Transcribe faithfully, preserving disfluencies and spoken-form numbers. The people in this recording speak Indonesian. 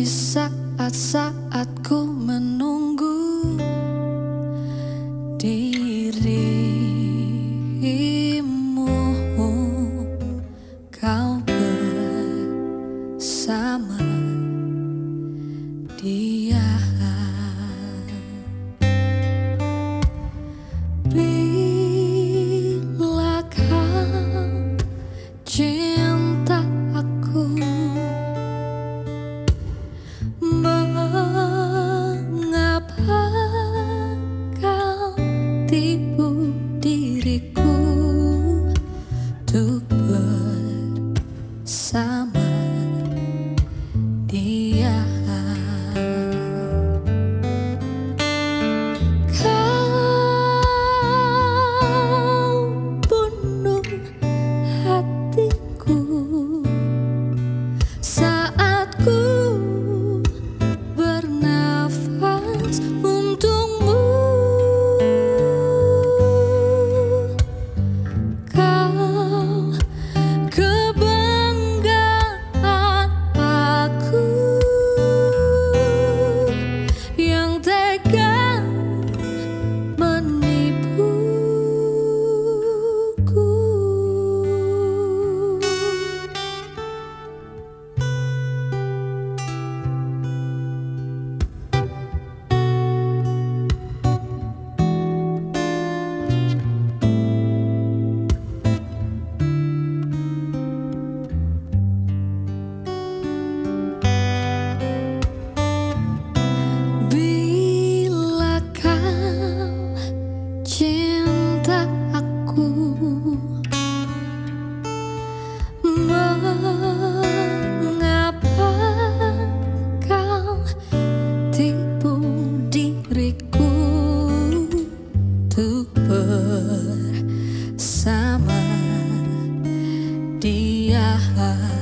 di saat-saatku menunggu dirimu, kau bersama dia. Bila kau cinta aku, mengapa kau tipu diriku untuk bersama dia? Kau bunuh hatiku saat ku bersama dia.